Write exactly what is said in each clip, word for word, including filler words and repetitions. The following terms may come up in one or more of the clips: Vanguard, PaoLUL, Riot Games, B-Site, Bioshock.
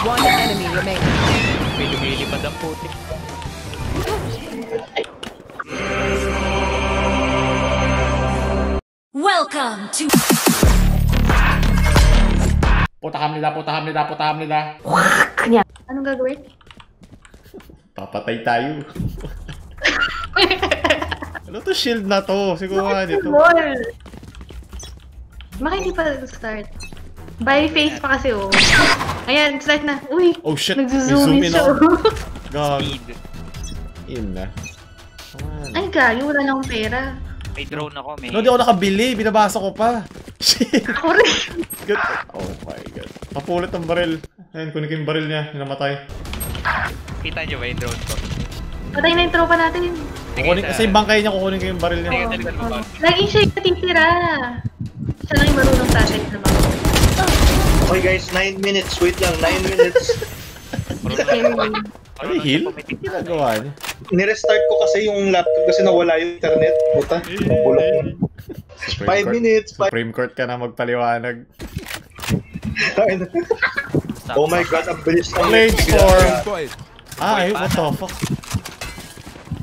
One enemy remaining. Pinumilipad ang putik. Welcome to... Putaham nila, putaham nila, putaham nila. Anong gagawin? Papatay tayo. Ano to shield na to? Siguro nga dito. Maka hindi pa start. By face pa kasi oh. Ayan, start na. Uy! Oh shit! Nag-zoom in ako. Speed. Yun na. Ay gayo, wala na akong pera. May drone ako, may... No, di ako nakabili. Binabasa ko pa. Shit! Ako rin! Good. Oh my god. Papulit ang baril. Ayan, kunin ko yung baril niya. Hinamatay. Kita niyo ba yung drone ko? Patay na yung tropa natin. Kukunin, sa ibang kayo niya kukunin ko yung baril niya. Oh, laging siya yung natitira. Siya lang yung marunong tatay na mga. Okay guys, nine minutes. Wait lang, nine minutes. Ano yung heal? Hindi nagawa niya. Nirestart ko kasi yung laptop kasi nawala yung internet. Puta, bulok mo. five minutes. Supreme Court ka na magpaliwanag. Oh my god, ang bilis na yun. Ah, ay, what the fuck?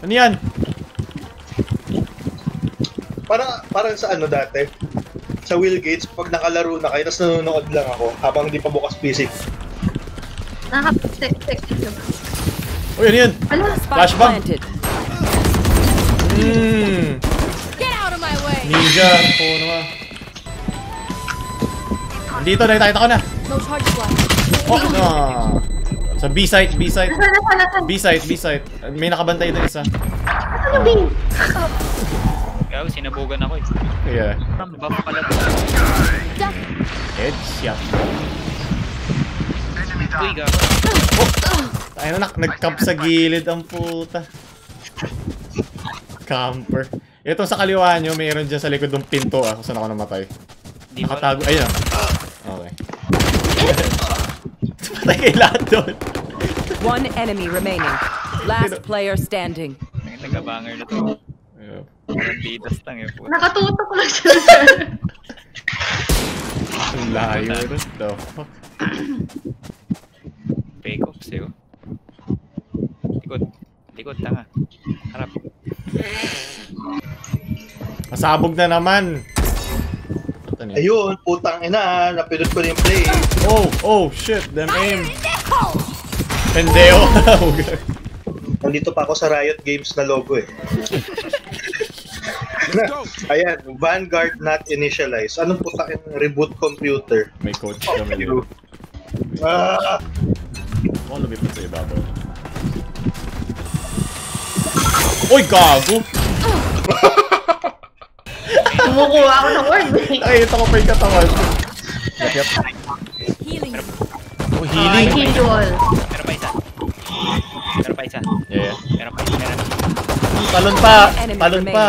Ano yan? Parang, parang sa ano dati? Sa Will Gates, pag nakalaro na kayo, tapos nanonood lang ako habang hindi pa bukas P C. Nakaka-sexy naman. Uy, ano yan? Flashbang! Hmm. Get out of my way! Ninja! Oo naman. Dito, nakita ko na! Oh, no! Sa B-Site, B-Site. B-Site, B-Site. May nakabantay doon isa. Ano B? Gaw, sinabugan ako eh. Yeah. Baba pala doon. Headshot. Uy, gaw. Oh! Ayun na, nag-camp sa gilid ang puta. Camper. Ito sa kaliwa nyo, mayroon dyan sa likod ng pinto ah. Kung saan ako namatay. Nakatago. Ayun na. Okay. Patay kayo lahat doon. One enemy remaining. Last player standing. Nagabanger na to. Bidas lang eh po. Nakatutok lang siya. Ang layo. What the fuck? Fake ops eh. Likod. Likod, tanga. Harap. Masabog na naman. Ayun, putang ina, napindot ko na yung play. Oh, oh, shit, damn aim. Pendeo. Nandito pa ako sa Riot Games na logo eh. Ayan, Vanguard not initialized. Anong putang ina, reboot computer? May coach kami. Ah! Ano ba ito sa ibabaw? Uy, gago! Kumukuha ako ng word eh. Ay, ito ko pa yung katawan. Yep, yep. Healing. Oh, healing. Heal you all. Meron pa isa. Meron pa isa. Yeah, yeah. Meron pa isa. Talon pa. Talon pa.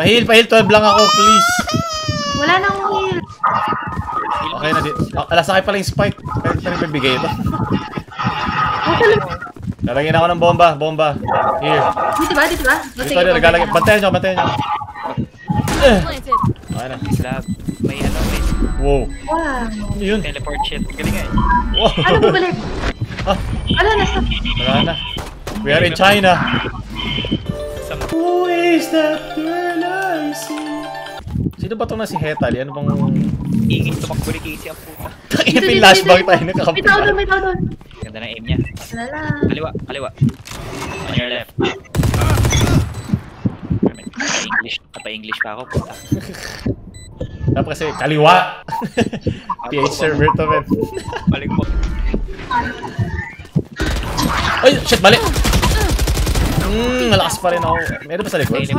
Pahil, pahil. twelve lang ako, please. Wala nang heal. Okay na din. Alasakay pala yung spike. Kaya rin pagbigay ba? Lalagyan ako ng bomba. Bomba. Here. Dito ba? Dito ba? Dito na. Nagalagyan. Bantayan nyo. Bantayan nyo. Ay na, slab. May ano, may... Wow. Yun. Teleport shit. Galing nga eh. Wow. Ano bubalik? Ah. Ano, nasa... Wala na. We are in China. Who is that girl I see? Sino ba itong nasi Hetal? Ano bang... Ingin tumakbo ni Casey ang puta. Takina pinlashbang tayo na kakampi. May tao doon, may tao doon. Ganda ng aim niya. Lala. Kaliwa, kaliwa. On your left. English, pa-English pa ako, puta. Tapos kasi, kaliwa! P H server to, man. Balik po. Ay! Shit! Balik! Mmm! Malakas pa rin ako. Meron pa sa likod? Ito,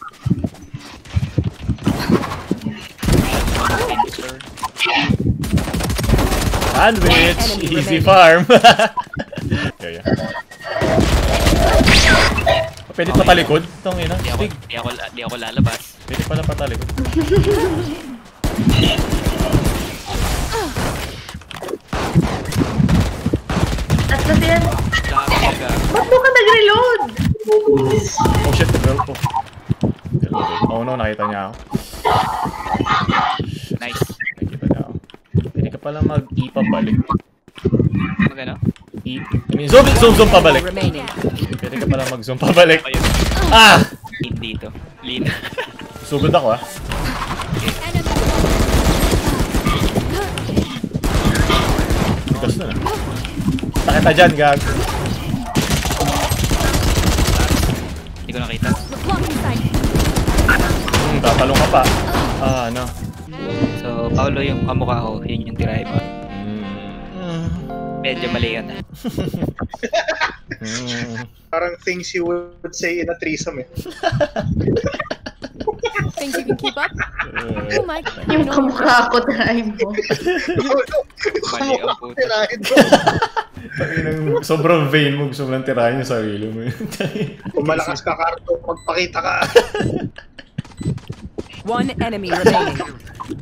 Sandwich! Easy farm! Yeah, yeah. Pwede okay, patalikod? Tangina. Di ako, di ako, di ako lalabas. Pwede pala patalikod. Atlo din. Ba't mo ka nag-reload? Oh shit, nag-reload po. Oh no, nakita niya ako. Nice. Nakita niya ako. Pwede ka pala mag-ipabalik. Magano? I mean, zoom, zoom, zoom pabalik. Pwede ka pala mag-zoom pabalik. Ah! Hindi to. Lean. Sugod ako ah. Ikas na na. Takita dyan, gag. Hindi ko nakita. Hmm, papalong ka pa. Ah, ano? So, Paolo yung kamukha ko. Yun yung tirahe mo. Medyo mali yun. Parang things you would say in a threesome eh. Think you can keep up? Oh my God. Yung kamukha ko tirahin mo. Mali ang puto. Tirahin mo. Sobrang vain mo. Gusto mo lang tirahin yung sarili mo yun. Kung malakas ka, Carto, magpakita ka. One enemy remaining.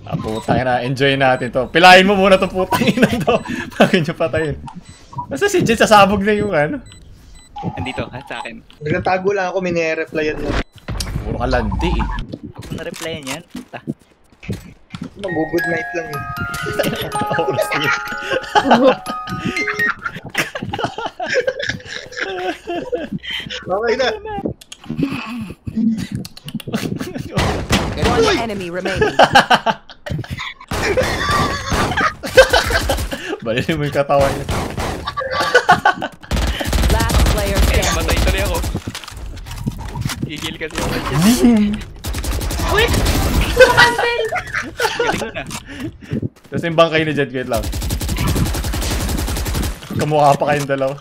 Ah, putang ina, enjoy natin to. Pilahin mo muna to, putang ina to. Bakit nyo patayin? Basta si Jin, sasabog na yung ano. Nandito, ha, sa akin. Nagtatago lang ako, mini-replyan mo. Puro ka landi eh. Ako na-replyan yan, puta. Mag-good night lang eh. Oras niya. Okay na. One enemy remaining. Balili mo yung katawan niya. Last player standing. Matay tuloy ako. Gigil kasi ako. Wait! Kumampil! Galing ko na. Tapos yung bangkay na dyan, wait lang. Kamukha pa kayong dalawa.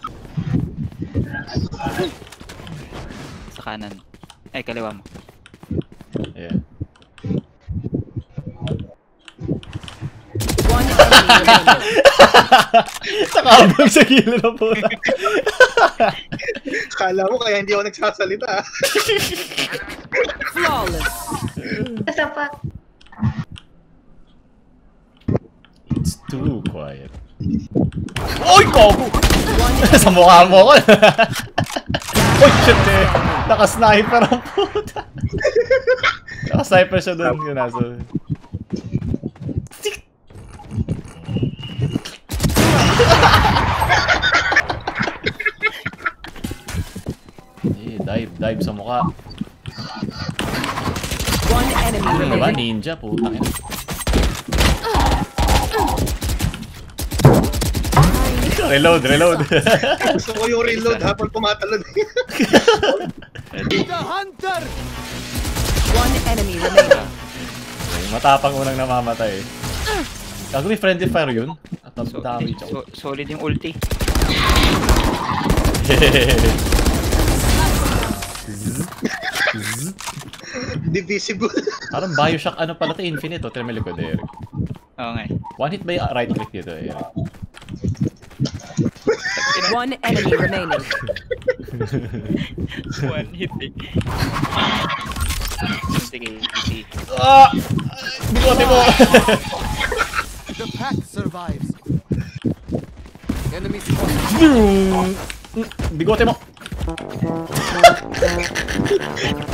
Sa kanan. Ay, kaliwa mo. Yeah. Nakabang sa gila na po. Kala mo kaya hindi ako nagsasalita. Flawless. Isa pa. It's too quiet. Oy, kago! Sa mukha mo ko. Oy, shit eh. Naka-sniper ang puta. Naka-sniper siya doon yun nasa. Eh, dive, dive sa mukha. One enemy. Ano ba? Ninja po. Takin. Reload, reload. Gusto ko yung reload habang pumatalon. The hunter! One enemy remaining. Matapang unang namamatay eh. Kago may friendly fire yun. At ang dami dyan. Solid yung ulti. Divisible. Parang Bioshock ano pala ito, infinite o. Tignan may likod eh, Eric. Oo nga eh. One hit by right click dito eh, Eric. One enemy remaining. One hit eh. Sige, easy. Ah! Bigote mo! The pack survives. Enemy spawn. Bigote mo!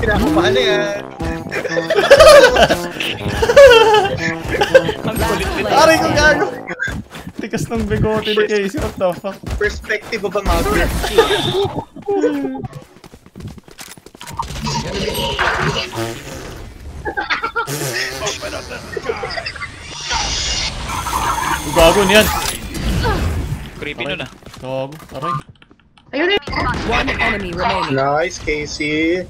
Kinakupahan na yan. Ang kulit nito. Aray ko gago! Tikas ng bigote ni Casey, what the fuck? Perspective of a mother. Open up the sky! Gago niyan! Creepy nun ah. Gago, aray. One enemy remaining. Nice, Casey.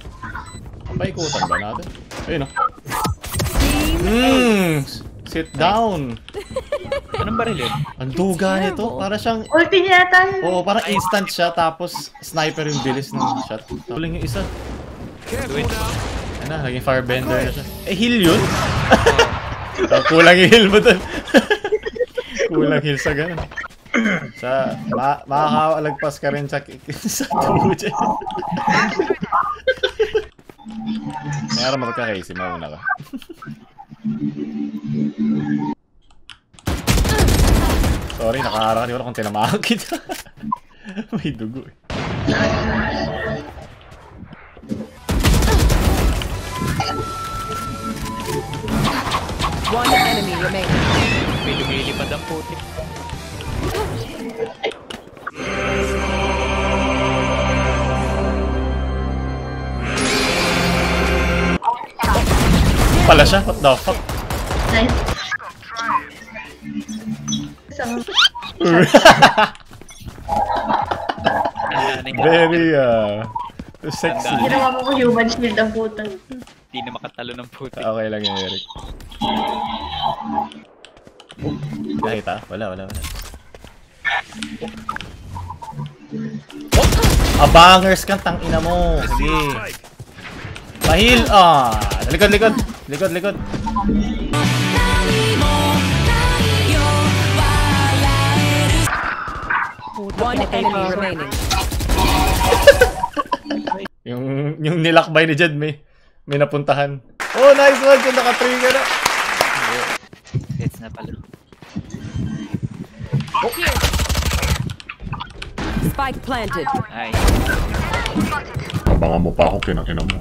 Paikutan ba natin? Ayun ah. Mmm! Sit down! Anong baril yun? Ang duga nito. Para siyang... ulti niya tayo. Oo, parang instant siya tapos sniper yung bilis ng shot. Tuling yung isa. Ano, naging firebender na siya. Eh, heal yun? Kulang yung heal mo dun. Kulang heal sa ganun. Sa, makakawalagpas ka rin sa, sa tubo dyan. Μια άρα με το καγαίσι, με έβουναγα. Sorry, nakaharang niyo ako kung tinamakit. May dugo eh. One enemy remaining. May lumilipad ang putik. Pala siya? What the fuck? Nice. Very uh, sexy. Ginawa mo ko human shield ang putang. Hindi na makatalo ng putik. Okay lang yun, Eric. Nakita? Wala, wala, wala. Oh! Abangers kang tangina mo. Sige. Pahil! Ah! Likod, likod! Likod, likod! One enemy remaining. Yung, yung nilakbay ni Jed may, may napuntahan. Oh, nice one! Kung naka-trigger na! Hits na pala. Oh. Spike planted. Ay. Abangan mo pa ako, kinakina mo.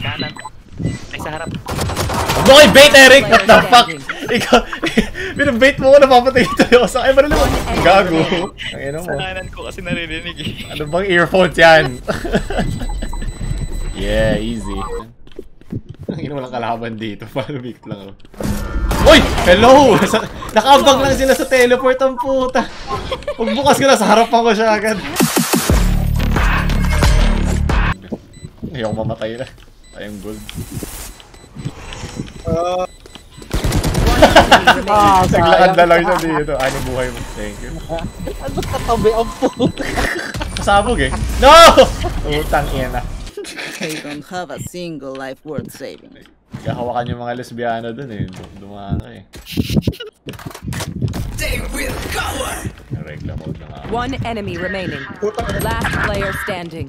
Kanan. Ay, sa harap. Huwag mo kayo bait, Eric! What the fuck? Ikaw, binabait mo ko, napapatay ito yung sa akin. Marali mo. Gago. Ang ino mo. Sananan ko kasi naririnig eh. Ano bang earphones yan? Yeah, easy. Ang ino mo lang kalaban dito. Farmik lang. Uy! Hello! Nakaabang lang sila sa teleport ang puta. Huwag bukas ko na, sa harapan ko siya agad. Ayoko mamatay na. Tayong gold. Uh, ah, saglakad na lang siya dito. Ano buhay mo? Thank you. Ano katabi ang puta? Kasabog eh. No! Utang ina. They don't have a single life worth saving. Kahawakan yung mga lesbiana dun eh. Dumaka eh. They will cover! Regla mode na nga. One enemy remaining. Last player standing.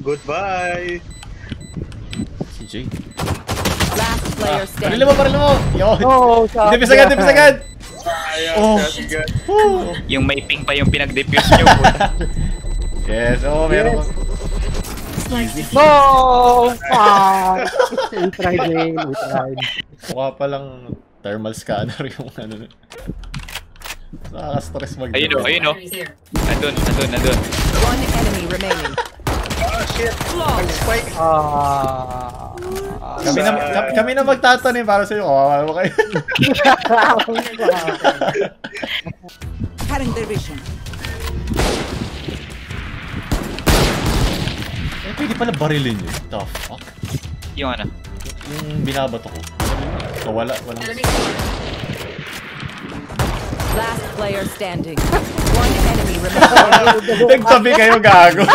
Goodbye! Si Jay. Last player standing. Parilo mo, parilo mo! Yo! Dipis agad, dipis agad! Oh! Yung may ping pa yung pinag-defuse nyo. Yes, oh, meron ko. No! Fuck! We tried, man. We tried. Mukha palang thermal scanner yung ano na. Nakaka-stress mag-dip. Ayun o, ayun o. Andun, andun, andun. One enemy remaining. Oh shit! Nag-spike! Ah. Kami na, kami na magtatanim para sa'yo. Kawawa mo kayo. Current division. Eh, pwede pala barilin yun. The fuck? Yung ano? Yung binabato ko. So, wala, wala. Last player standing. One enemy remaining. Nagtabi kayo gago.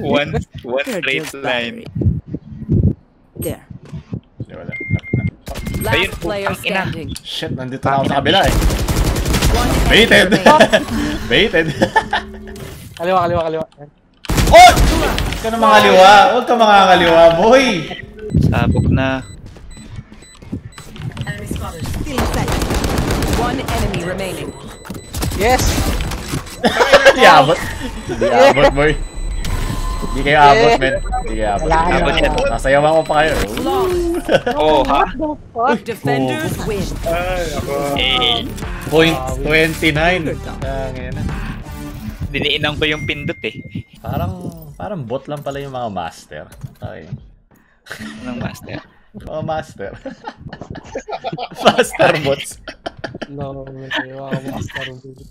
One, one straight line. There. Last player standing. Shit, nandito na ako sa kabila eh. Baited. Baited. Kaliwa, kaliwa, kaliwa. Oh! Huwag ka na mga kaliwa. Huwag ka mga kaliwa, boy. Sabog na. One enemy remaining. Yes! Di abot. Di abot, boy. Di kayo abot, men. Di kayo abot. Nasayawa ko pa kayo. Oh, ha? Defenders win. Point twenty-nine. Diniinang ko yung pindot eh. Parang, parang bot lang pala yung mga master. Okay. Anong master? Oh, master. Master bots. No, no, no, master bots.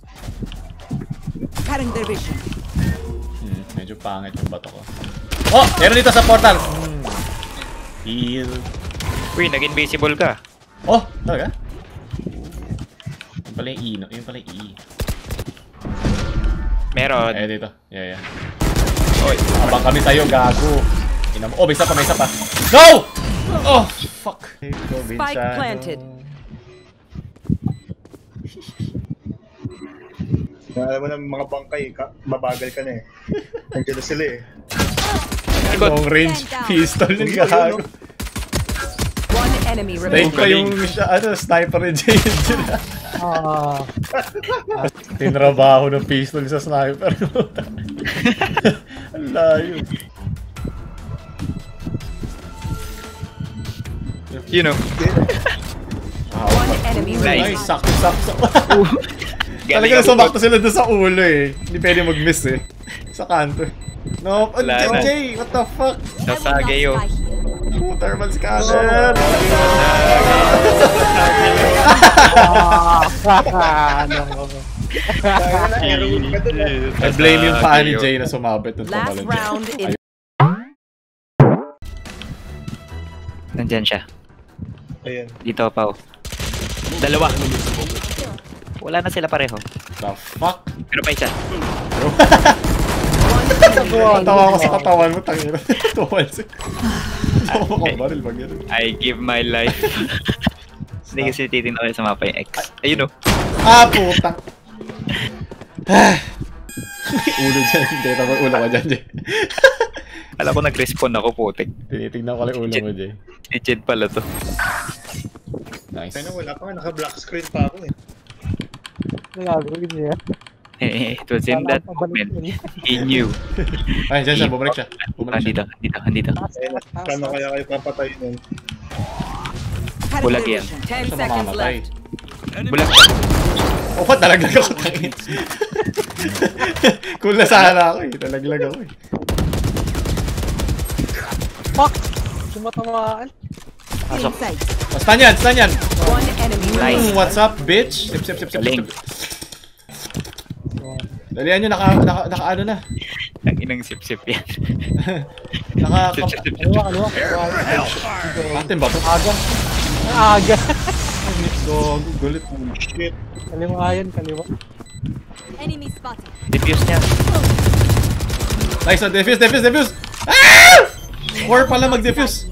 Cutting their vision. Hmm, medyo pangit yung bato ko. Oh! Meron dito sa portal! Hmm. Heal. Uy, nag-invisible ka. Oh! Talaga? Yun pala yung E, no? Yun pala yung E. Meron. Eh, dito. Yeah, yeah. Oy, abang kami sa'yo, gago. Oh, may isa pa, may isa pa. Go! Oh, fuck. Spike planted. Alam mo na mga bangkay, mabagal ka na eh. Nandiyan na sila eh. Long range pistol yung gahag. Like ko yung ano, sniper and James yun na. Tinrabaho ng pistol sa sniper. Ang layo. You know. Nice. Sakto-sakto. Talaga na sumakto sila doon sa ulo eh. Hindi pwede mag-miss eh. Sa kanto. No, J J! What the fuck? Sasagay yun. Oh, thermal scanner! I blame yung paa ni Jay na sumabit nung tumalun siya. Nandyan siya. Ayan. Dito, Pao. Dalawa. Wala na sila pareho. The fuck? Pero pa isa. Tawa ko sa katawan mo, tangina. Tuwan siya. Tawa ko, baril bang yan? I give my life. Hindi kasi titignan ko sa mapa yung X. Ayun o. Ah, putang. Ulo dyan. Hindi, tapos ulo ka dyan, Jay. Alam ko nag-respawn ako, putik. Tinitignan ko lang ulo mo, Jay. Legit pala to. Nice. Kaya wala pa, naka-black screen pa ako eh. Nagagawin niya. Eh, it was in that moment. He knew. Ay, dyan siya, bumalik siya. Andito, andito, andito. Kano kaya kayo papatay nun? Bulag yan. Saan mamamatay? Bulag yan. Oh, ba't nalaglag ako? Cool na sana ako eh. Nalaglag ako eh. Fuck! Sumatamaan. Pasok. Oh, stun yan, stun yan. Mm, what's up, bitch? Sip, sip, sip, sip, sip. Dalihan nyo, naka, naka, naka ano na. Naginang sip-sip yan. Naka, kaliwa, kaliwa. Atin ba? Aga. Aga. So, gulit. Shit. Kaliwa yan, kaliwa. Defuse niya. Nice, defuse, defuse, defuse. Ah! Or pala mag-defuse.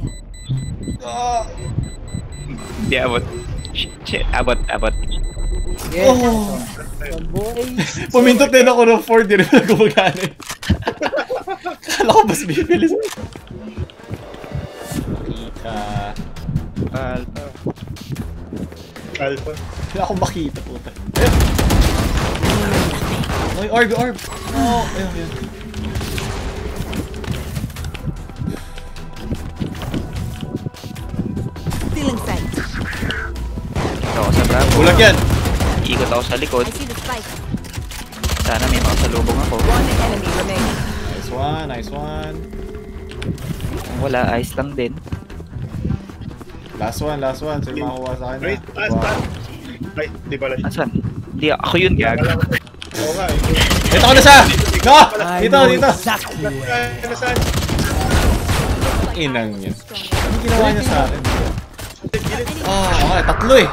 Hindi abot. Shit, abot, abot. Oh! Pumintot din ako ng four, di rin na gumagana eh. Kala ko mas bibilis. Makita. Alpha. Alpha. Kala akong makita, puta. Ay, orb, orb! Oh, ayun, ayun. Bulag yan! Iikot ako sa likod. Sana may makasalubong ako. Nice one, nice one. Wala, ice lang din. Last one, last one. Sino makakuha sa akin na? Wait, last one. Ay, di pala yun. Asan? Hindi, ako yun gago. Oo nga. Dito ko na siya! Go! Dito, dito! Inang yun. Ano ginawa niya sa akin? Ah, okay, tatlo eh.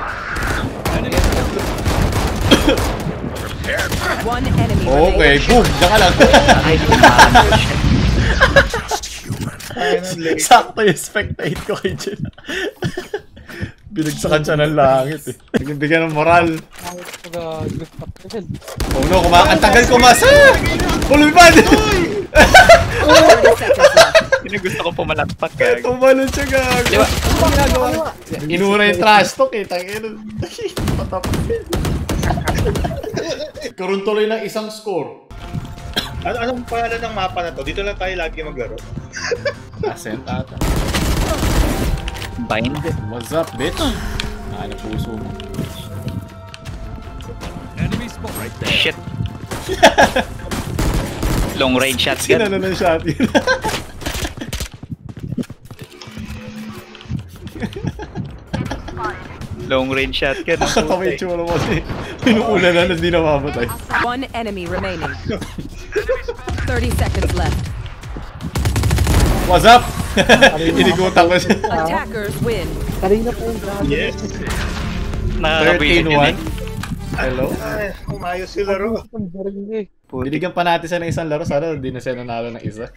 Okay, boom! Diyan ka lang! Sakto yung spectate ko kay Jun. Binagsakan siya ng langit eh. Nagbigyan ng moral. Oh no, kumakaantagal kumasa! Ulipad! Gusto ko pumalakpak eh. Tumalon siya gago. Inura yung trash talk eh. Patapin. Karoon tuloy ng isang score. Ano anong pangalan ng mapa na to? Dito lang tayo lagi maglaro. Ascent ata. Bind. What's up, bitch? Ah, napuso mo. Enemy spot right there. Shit. Long range shotgun. Sinano ng shot yun? Long range shotgun. Nakatawa yung tsura mo kasi. Pinuulan na hindi na mamatay. One enemy remaining. thirty seconds left. What's up? Inigutan ko siya. Attackers win. Karina po yung grabe. Yes. thirteen one. Hello? Ay, umayos yung laro. Binigyan pa natin siya ng isang laro. Sana hindi na siya nanalo ng isa.